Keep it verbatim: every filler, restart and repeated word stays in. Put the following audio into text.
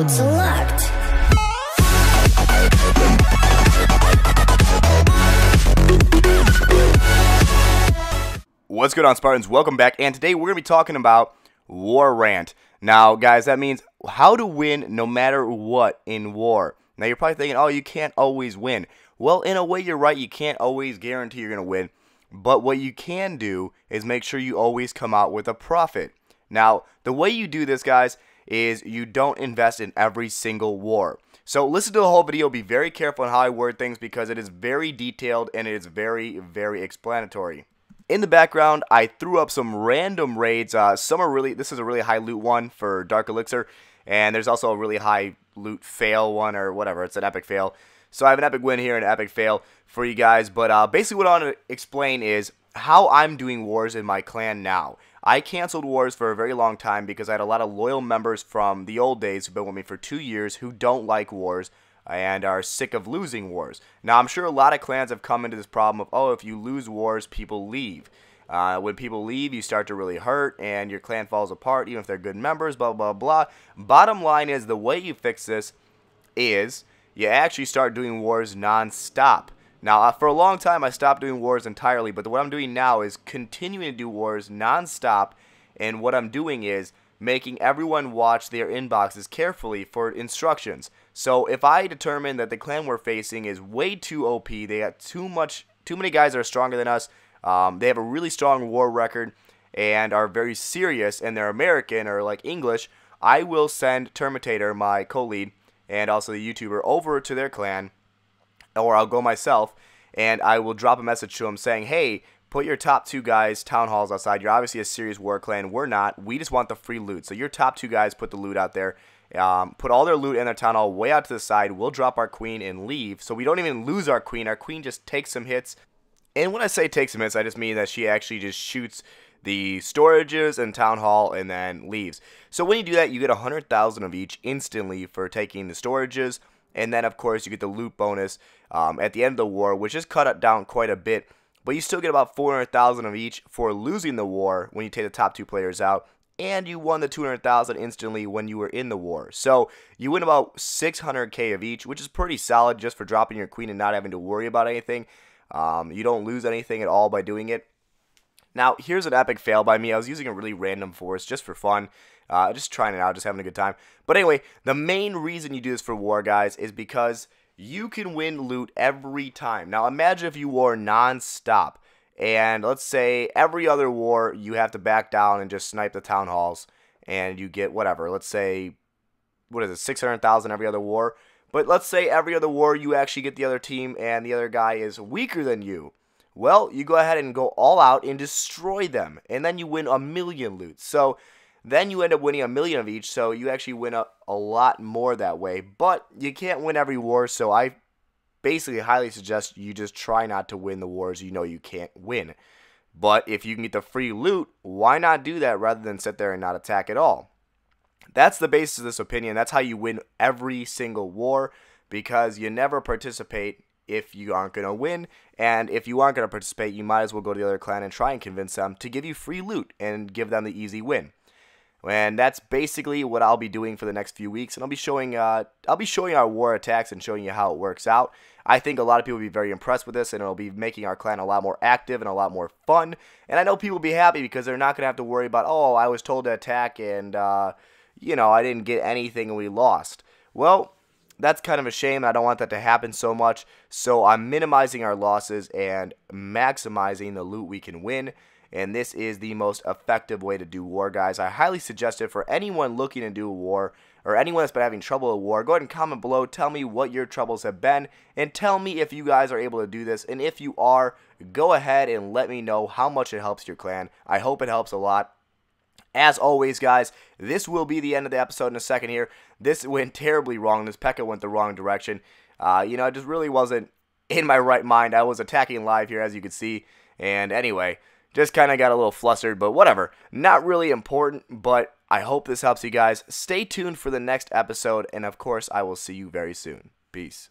Mode select. What's good on Spartans? Welcome back, and today we're going to be talking about Warrant. Now guys, that means how to win no matter what in war. Now you're probably thinking, oh, you can't always win. Well, in a way you're right, you can't always guarantee you're going to win. But what you can do is make sure you always come out with a profit. Now, the way you do this, guys, is you don't invest in every single war. So listen to the whole video. Be very careful on how I word things because it is very detailed and it is very, very explanatory. In the background, I threw up some random raids. Uh, some are really, this is a really high loot one for Dark Elixir. And there's also a really high loot fail one or whatever. It's an epic fail. So I have an epic win here and an epic fail for you guys. But uh, basically what I want to explain is how I'm doing wars in my clan now. I canceled wars for a very long time because I had a lot of loyal members from the old days who've been with me for two years who don't like wars and are sick of losing wars. Now, I'm sure a lot of clans have come into this problem of, oh, if you lose wars, people leave. Uh, when people leave, you start to really hurt and your clan falls apart, even if they're good members, blah, blah, blah. Bottom line is the way you fix this is you actually start doing wars non-stop. Now, uh, for a long time, I stopped doing wars entirely, but what I'm doing now is continuing to do wars non-stop, and what I'm doing is making everyone watch their inboxes carefully for instructions. So if I determine that the clan we're facing is way too O P, they got too much, too many guys that are stronger than us, um, they have a really strong war record, and are very serious, and they're American or like English, I will send Termitator, my co-lead, and also the YouTuber, over to their clan, or I'll go myself, and I will drop a message to them saying, hey, put your top two guys town halls outside. You're obviously a serious war clan. We're not. We just want the free loot. So your top two guys put the loot out there. Um, put all their loot in their town hall way out to the side. We'll drop our queen and leave. So we don't even lose our queen. Our queen just takes some hits. And when I say takes some hits, I just mean that she actually just shoots the storages and town hall and then leaves. So when you do that, you get one hundred thousand of each instantly for taking the storages. And then, of course, you get the loot bonus um, at the end of the war, which is cut down quite a bit. But you still get about four hundred thousand of each for losing the war when you take the top two players out. And you won the two hundred thousand instantly when you were in the war. So you win about six hundred K of each, which is pretty solid just for dropping your queen and not having to worry about anything. Um, you don't lose anything at all by doing it. Now, here's an epic fail by me. I was using a really random force just for fun. Uh, just trying it out, just having a good time. But anyway, the main reason you do this for war, guys, is because you can win loot every time. Now, imagine if you war non-stop. And let's say every other war, you have to back down and just snipe the town halls. And you get whatever. Let's say, what is it, six hundred thousand every other war. But let's say every other war, you actually get the other team and the other guy is weaker than you. Well, you go ahead and go all out and destroy them. And then you win a million loot. So then you end up winning a million of each, so you actually win a, a lot more that way. But you can't win every war, so I basically highly suggest you just try not to win the wars you know you can't win. But if you can get the free loot, why not do that rather than sit there and not attack at all? That's the basis of this opinion. That's how you win every single war, because you never participate if you aren't going to win, and if you aren't going to participate, you might as well go to the other clan and try and convince them to give you free loot and give them the easy win. And that's basically what I'll be doing for the next few weeks, and I'll be showing uh, I'll be showing our war attacks and showing you how it works out. I think a lot of people will be very impressed with this, and it'll be making our clan a lot more active and a lot more fun. And I know people will be happy because they're not going to have to worry about, oh, I was told to attack and, uh, you know, I didn't get anything and we lost. Well, that's kind of a shame. I don't want that to happen so much, so I'm minimizing our losses and maximizing the loot we can win. And this is the most effective way to do war, guys. I highly suggest it for anyone looking to do a war or anyone that's been having trouble at war. Go ahead and comment below. Tell me what your troubles have been and tell me if you guys are able to do this. And if you are, go ahead and let me know how much it helps your clan. I hope it helps a lot. As always, guys, this will be the end of the episode in a second here. This went terribly wrong. This P E K K A went the wrong direction. Uh, you know, I just really wasn't in my right mind. I was attacking live here, as you can see. And anyway, just kind of got a little flustered, but whatever. Not really important, but I hope this helps you guys. Stay tuned for the next episode, and of course, I will see you very soon. Peace.